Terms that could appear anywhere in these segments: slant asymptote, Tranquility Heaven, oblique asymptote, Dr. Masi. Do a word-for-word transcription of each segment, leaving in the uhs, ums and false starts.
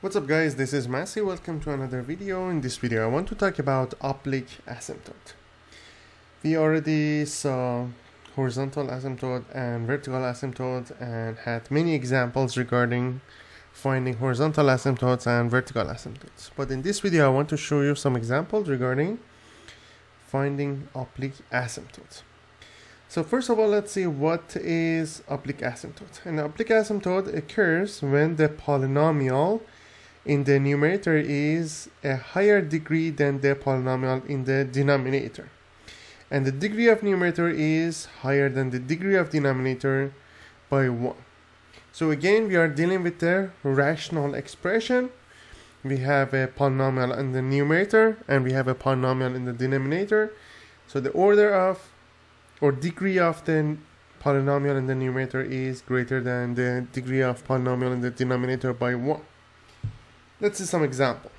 What's up guys, this is Masi, welcome to another video. In this video I want to talk about oblique asymptote. We already saw horizontal asymptote and vertical asymptote and had many examples regarding finding horizontal asymptotes and vertical asymptotes. But in this video I want to show you some examples regarding finding oblique asymptotes. So first of all, let's see what is oblique asymptote. An oblique asymptote occurs when the polynomial in the numerator is a higher degree than the polynomial in the denominator, and the degree of numerator is higher than the degree of denominator by one. So again, we are dealing with a rational expression. We have a polynomial in the numerator and we have a polynomial in the denominator. So the order of or degree of the polynomial in the numerator is greater than the degree of polynomial in the denominator by one. Let's see some example.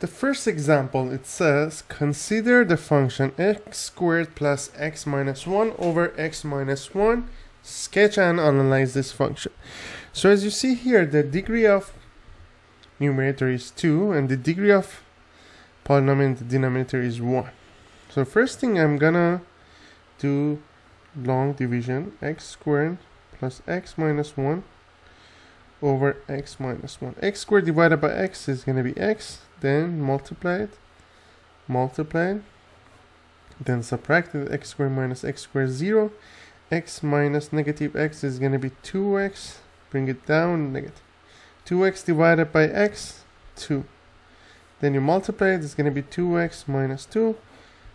The first example, it says, consider the function x squared plus x minus one over x minus one. Sketch and analyze this function. So as you see here, the degree of numerator is two and the degree of polynomial in the denominator is one. So first thing, I'm gonna do long division, x squared plus x minus one over x minus one. X squared divided by x is going to be x, then multiply it, multiply it, then subtract it. X squared minus x squared is zero. X minus negative x is going to be two x, bring it down, negative two x divided by x, two. Then you multiply it, it's going to be two x minus two.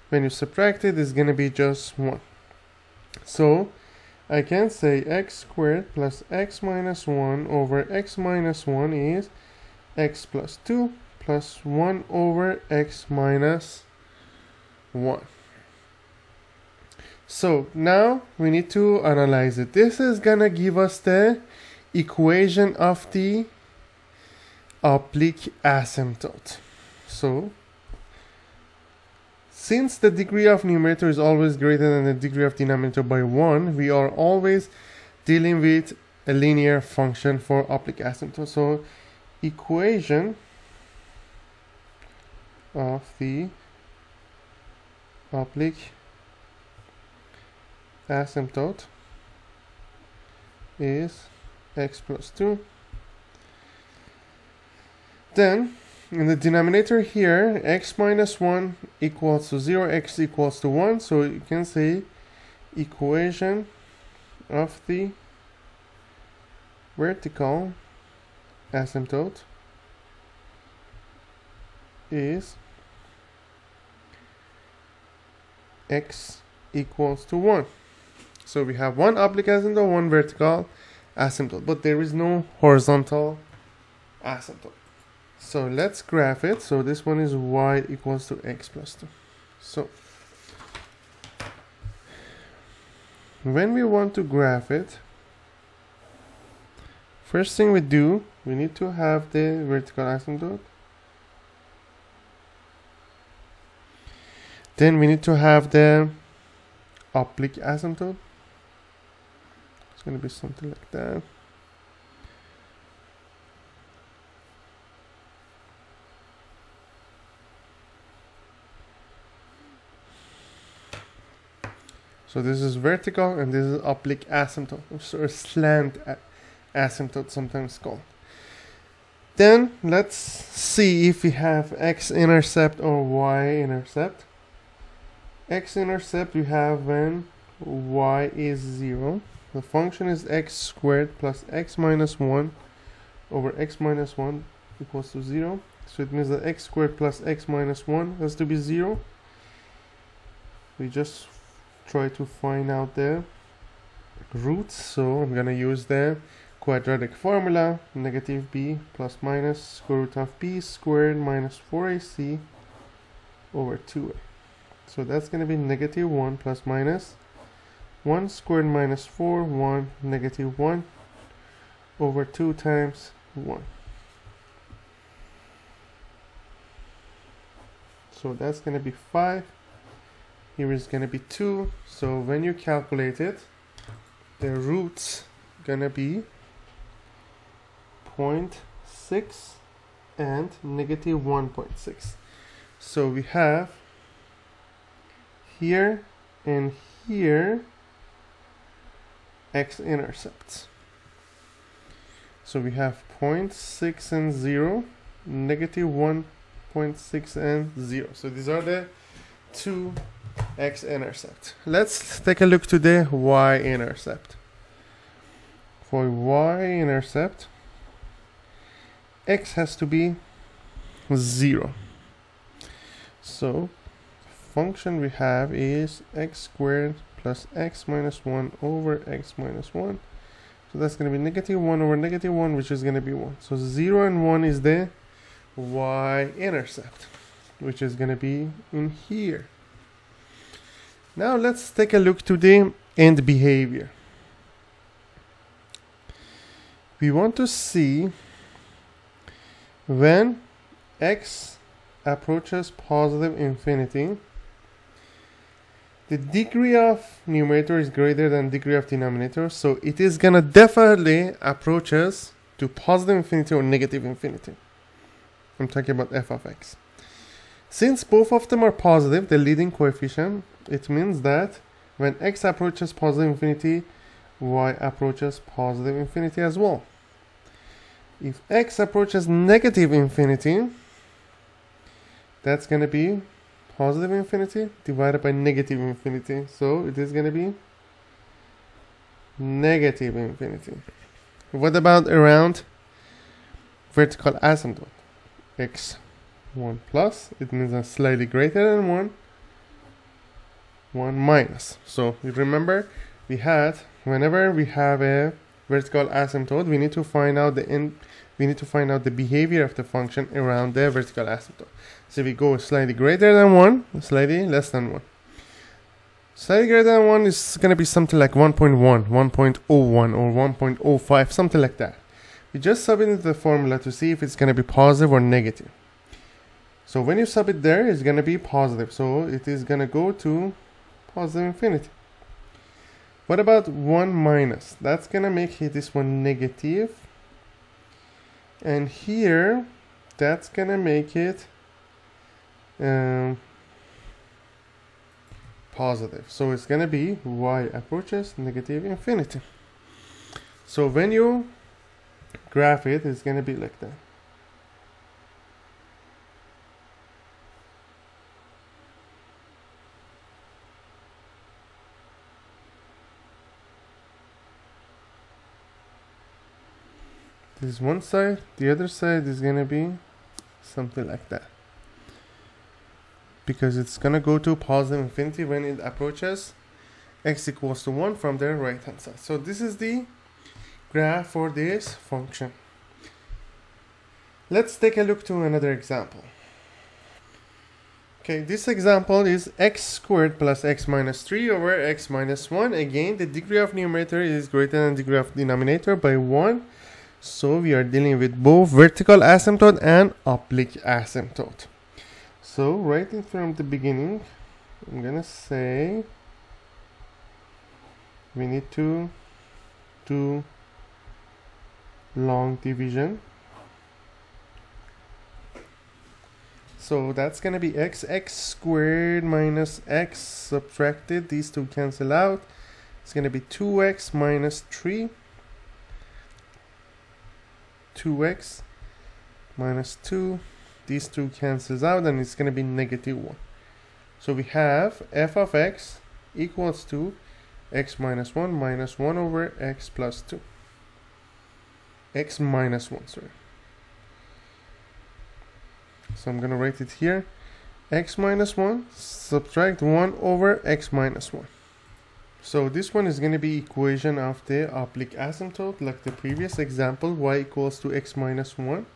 When you subtract it, it's going to be just one. So I can say x squared plus x minus one over x minus one is x plus two plus one over x minus one. So now we need to analyze it. This is gonna give us the equation of the oblique asymptote. So since the degree of numerator is always greater than the degree of denominator by one, we are always dealing with a linear function for oblique asymptote. So equation of the oblique asymptote is x plus two. Then in the denominator here, x minus one equals to zero, x equals to one. So you can say equation of the vertical asymptote is x equals to one. So we have one oblique asymptote, one vertical asymptote, but there is no horizontal asymptote. So let's graph it. So this one is y equals to x plus two. So when we want to graph it, first thing we do, we need to have the vertical asymptote. Then we need to have the oblique asymptote. It's going to be something like that. So this is vertical and this is oblique asymptote, or slant asymptote sometimes called. Then let's see if we have x-intercept or y-intercept. X-intercept we have when y is zero. The function is x squared plus x minus one over x minus one equals to zero. So it means that x squared plus x minus one has to be zero. We just try to find out the roots, so I'm gonna use the quadratic formula, negative b plus minus square root of b squared minus four a c over two a. So that's gonna be negative one plus minus one squared minus four, one, negative one over two times one. So that's gonna be five. Here is going to be two. So when you calculate it, the root's going to be zero point six and negative one point six. So we have here and here x-intercepts. So we have zero point six and zero, negative one point six and zero. So these are the two x-intercepts. Let's take a look to the y-intercept. For y-intercept, x has to be zero. So function we have is x squared plus x minus one over x minus one. So that's going to be negative one over negative one, which is going to be one. So zero and one is the y-intercept, which is going to be in here. Now let's take a look to the end behavior. We want to see when x approaches positive infinity, the degree of numerator is greater than degree of denominator, so it is gonna definitely approaches to positive infinity or negative infinity. I'm talking about f of x. Since both of them are positive, the leading coefficient, it means that when x approaches positive infinity, y approaches positive infinity as well. If x approaches negative infinity, that's going to be positive infinity divided by negative infinity. So it is going to be negative infinity. What about around vertical asymptote? X one plus, it means a slightly greater than one, one minus. So you remember we had, whenever we have a vertical asymptote, we need to find out the end, we need to find out the behavior of the function around the vertical asymptote. So we go slightly greater than one, slightly less than one. Slightly greater than one is going to be something like one point one, one point zero one, or one point zero five, something like that. We just sub it into the formula to see if it's going to be positive or negative. So when you sub it there, it's going to be positive. So it is going to go to positive infinity. What about one minus? That's going to make this one negative. And here, that's going to make it um, positive. So it's going to be y approaches negative infinity. So when you graph it, it's going to be like that. This is one side, the other side is going to be something like that, because it's going to go to positive infinity when it approaches x equals to one from the right hand side. So this is the graph for this function. Let's take a look to another example. Okay, this example is x squared plus x minus three over x minus one. Again, the degree of numerator is greater than degree of denominator by one. So we are dealing with both vertical asymptote and oblique asymptote. So right from the beginning, I'm gonna say we need to do long division. So that's gonna be x, x squared minus x subtracted. These two cancel out. It's gonna be two x minus three. two x minus two, these two cancels out, and it's going to be negative one. So we have f of x equals to x minus one minus one over x plus two. X minus one, sorry. So I'm going to write it here. X minus one, subtract one over x minus one. So this one is going to be equation of the oblique asymptote, like the previous example, y equals to x minus one.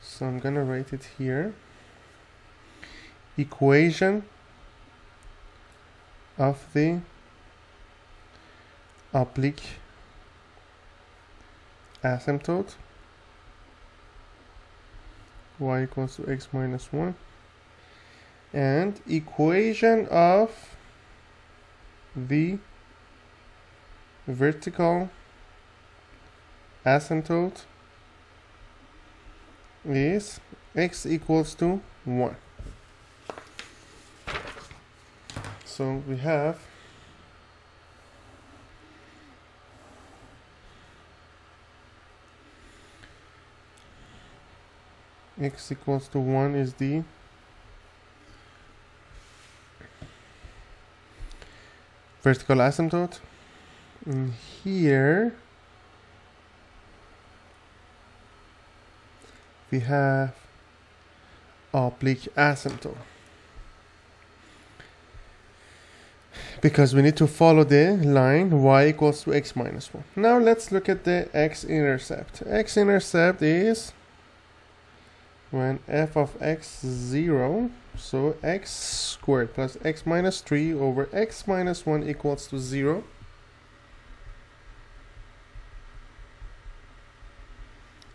So I'm going to write it here. Equation of the oblique asymptote, y equals to x minus one. And equation of the vertical asymptote is x equals to one. So we have x equals to one is the vertical asymptote, and here we have oblique asymptote, because we need to follow the line y equals to x minus one. Now let's look at the x-intercept. X-intercept is when f of x is zero, so x squared plus x minus three over x minus one equals to zero.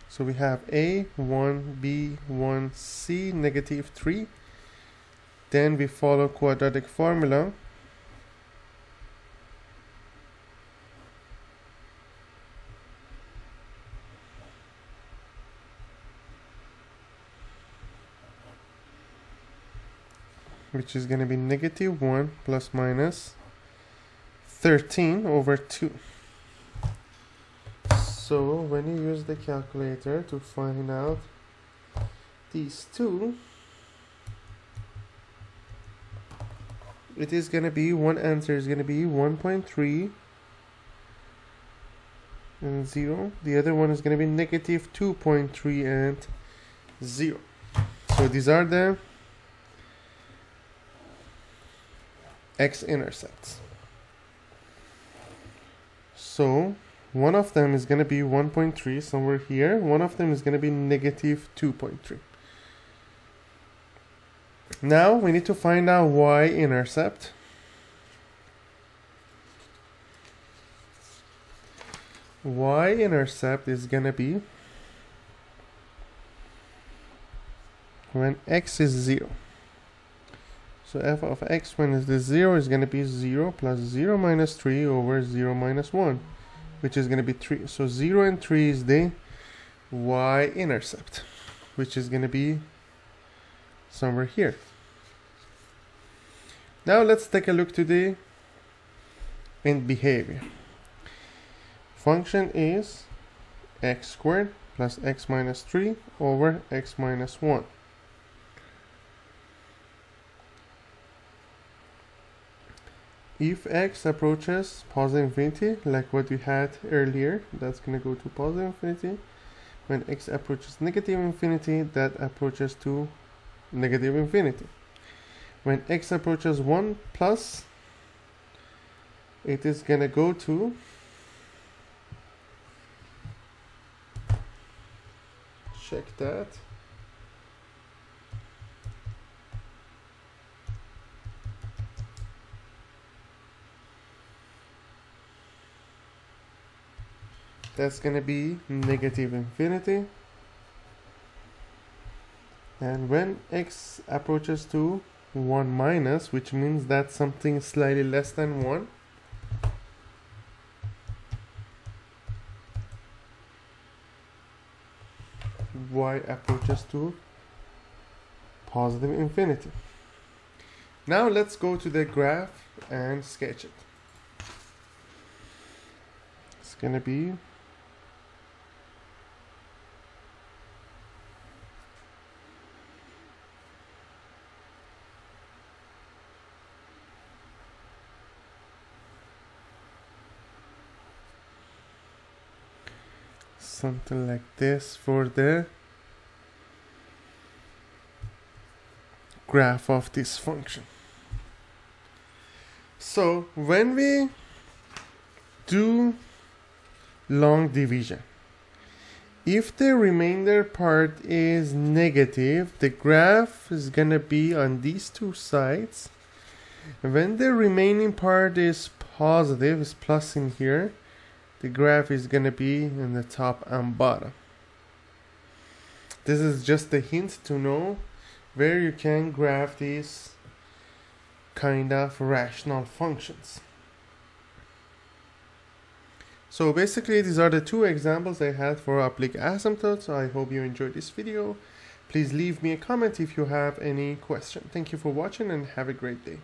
So we have a, one, b, one, c, negative three. Then we follow quadratic formula. Which is going to be negative one plus minus thirteen over two. So when you use the calculator to find out these two, it is going to be, one answer is going to be one point three and zero. The other one is going to be negative two point three and zero. So these are the x-intercepts. So one of them is going to be one point three somewhere here, one of them is going to be negative two point three. Now we need to find out y-intercept, y-intercept is going to be when x is zero. So f of x when is the zero is going to be zero plus zero minus three over zero minus one, which is going to be three. So zero and three is the y-intercept, which is going to be somewhere here. Now let's take a look to the end behavior. Function is x squared plus x minus three over x minus one. If x approaches positive infinity, like what we had earlier, that's going to go to positive infinity. When x approaches negative infinity, that approaches to negative infinity. When x approaches one plus, it is going to go to check that. That's going to be negative infinity. And when x approaches to one minus, which means that something slightly less than one, y approaches to positive infinity. Now let's go to the graph and sketch it. It's going to be something like this for the graph of this function. So when we do long division, if the remainder part is negative, the graph is going to be on these two sides. When the remaining part is positive, is plus in here, the graph is going to be in the top and bottom. This is just a hint to know where you can graph these kind of rational functions. So basically these are the two examples I had for oblique asymptotes. I hope you enjoyed this video. Please leave me a comment if you have any question. Thank you for watching and have a great day.